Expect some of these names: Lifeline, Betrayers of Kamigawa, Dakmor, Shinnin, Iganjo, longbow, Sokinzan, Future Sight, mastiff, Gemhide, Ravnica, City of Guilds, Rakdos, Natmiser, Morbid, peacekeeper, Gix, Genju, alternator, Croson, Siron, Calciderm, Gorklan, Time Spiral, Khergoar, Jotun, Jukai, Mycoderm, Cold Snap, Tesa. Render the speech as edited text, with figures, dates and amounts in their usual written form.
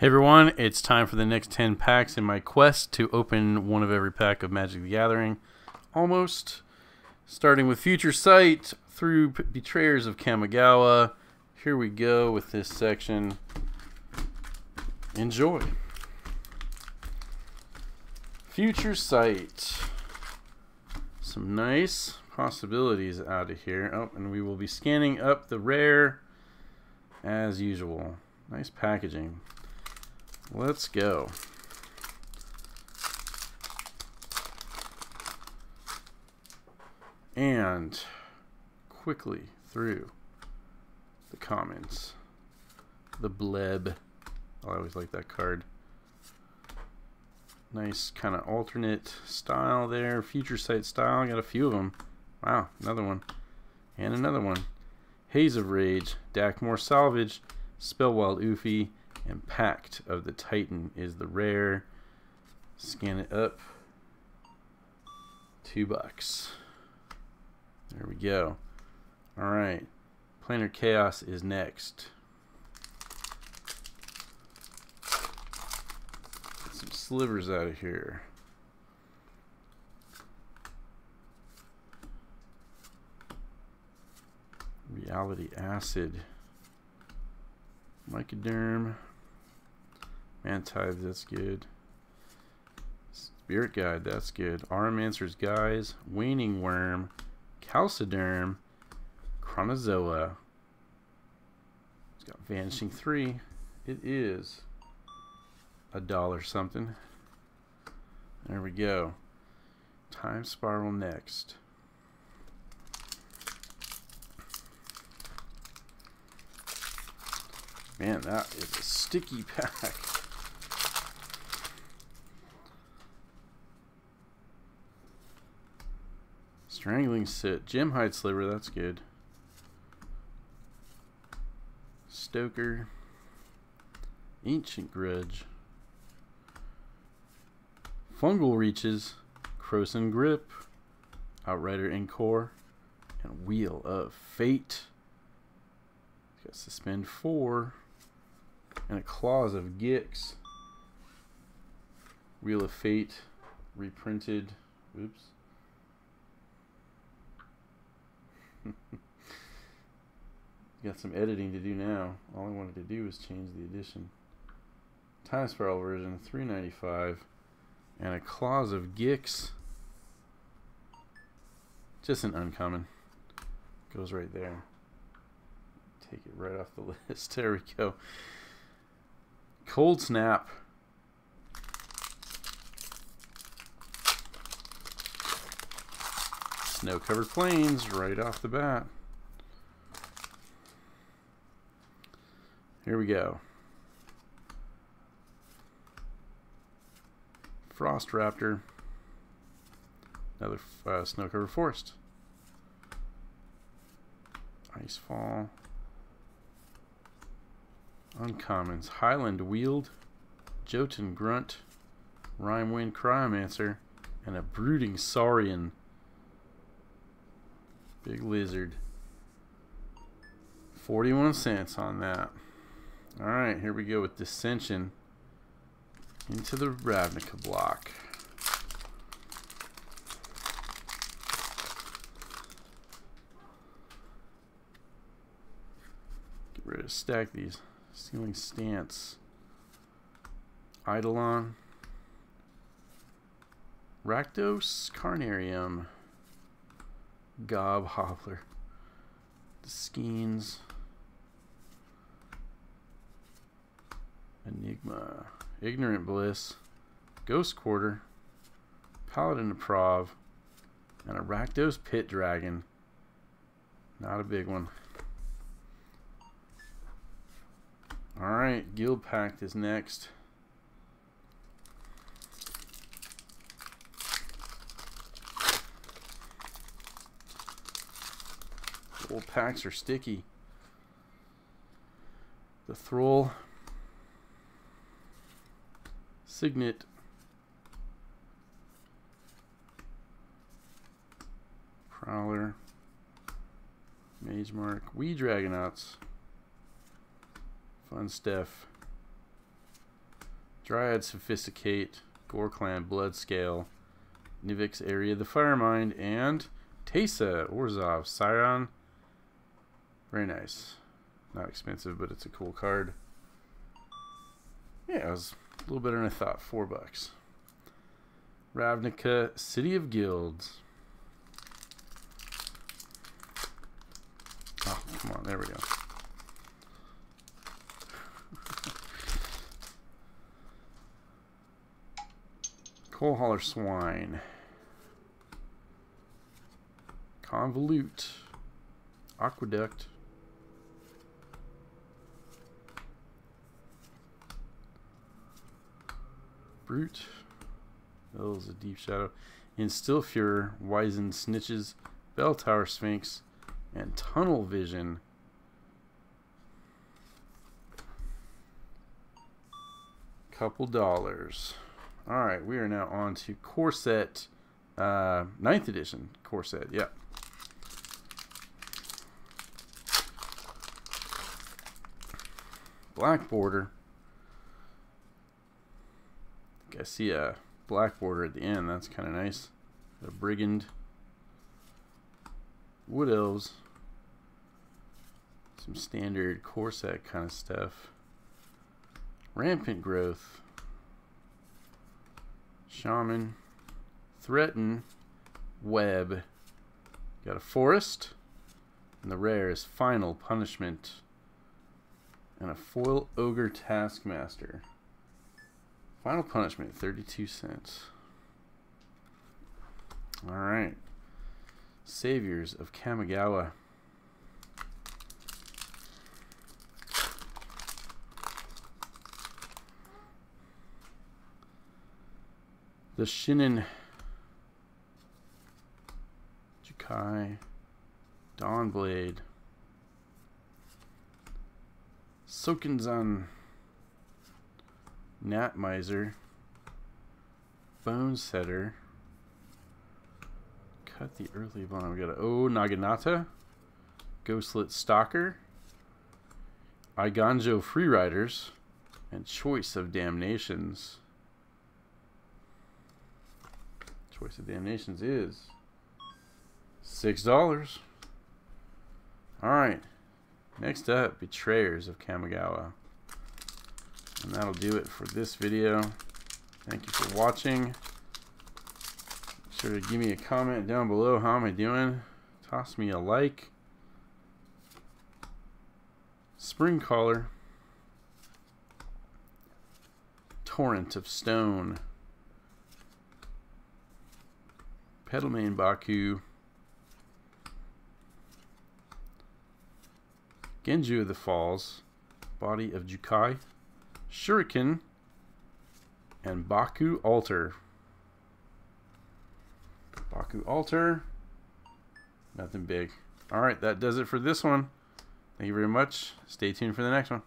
Hey everyone, it's time for the next 10 packs in my quest to open one of every pack of Magic: The Gathering. Almost. Starting with Future Sight through Betrayers of Kamigawa. Here we go with this section. Enjoy. Future Sight. Some nice possibilities out of here. Oh, and we will be scanning up the rare as usual. Nice packaging. Let's go. And quickly through the comments. The bleb. I always like that card. Nice kind of alternate style there. Future Sight style. Got a few of them. Wow. Another one. And another one. Haze of Rage. Dakmor Salvage. Spellwild Uffie. And Pact of the Titan is the rare. Scan it up. $2. There we go. Alright. Planar Chaos is next. Get some slivers out of here. Reality Acid. Mycoderm. Mantide, that's good. Spirit Guide, that's good. Aromancer's Guise, Waning Worm, Calciderm, Chronozoa. It's got Vanishing 3. It is $1 something. There we go. Time Spiral next. Man, that is a sticky pack. Strangling Sit. Gemhide Sliver, that's good. Stoker. Ancient Grudge. Fungal Reaches. Croson Grip. Outrider Encore. And Wheel of Fate. It's got Suspend 4. And a Claws of Gix. Wheel of Fate. Reprinted. Oops. Got some editing to do now. All I wanted to do was change the edition. Time Spiral version, $3.95. And a Claws of Gix. Just an uncommon. Goes right there. Take it right off the list. There we go. Cold Snap. Snow-covered plains right off the bat. Here we go. Frost Raptor. Another snow-covered forest. Icefall. Uncommons. Highland Weald. Jotun Grunt. Rimewind Cryomancer. And a Brooding Saurian. Big Lizard. 41 cents on that. Alright, here we go with Dissension into the Ravnica block. Get ready to stack these. Sealing Stance. Eidolon. Rakdos Carnarium. Gob Hobbler. The Skeens. Enigma. Ignorant Bliss. Ghost Quarter. Paladin Aprov. And a Rakdos Pit Dragon. Not a big one. Alright, Guild Pact is next. Old packs are sticky. The Thrall, Signet, Prowler, Mage Mark, Wee Dragonauts, Fun Stuff, Dryad, Sophisticate, Gorklan, Bloodscale, Nivix, Area of the Firemind, and Tesa, Orzhov, Siron. Very nice. Not expensive, but it's a cool card. Yeah, it was a little better than I thought. $4. Ravnica, City of Guilds. Oh, come on. There we go. Coal Hauler Swine. Convolute. Aqueduct. Brute. Oh, is a deep shadow. Instill Fury, Wizened Snitches, Bell Tower Sphinx, and Tunnel Vision. Couple dollars. All right, we are now on to core set, 9th edition core set. Yeah. Black border. I think I see a black border at the end. That's kind of nice. The brigand, wood elves, some standard core set kind of stuff. Rampant growth. Shaman, threaten, web. Got a forest, and the rare is final punishment, and a foil ogre taskmaster. Final punishment, 32 cents. All right, Saviors of Kamigawa. The Shinnin, Jukai, Dawnblade, Sokinzan, Natmiser, Bone Setter, Cut the Earthly Bond. We got a O Naginata, Ghostlit Stalker, Iganjo Freeriders, and Choice of Damnations. Choice of Damnations is $6. Alright, next up, Betrayers of Kamigawa. And that'll do it for this video. Thank you for watching. Make sure to give me a comment down below. How am I doing? Toss me a like. Spring Collar, Torrent of Stone, Pedalman Baku, Genju of the Falls, Body of Jukai, Shuriken, and Baku Altar. Baku Altar. Nothing big. Alright, that does it for this one. Thank you very much. Stay tuned for the next one.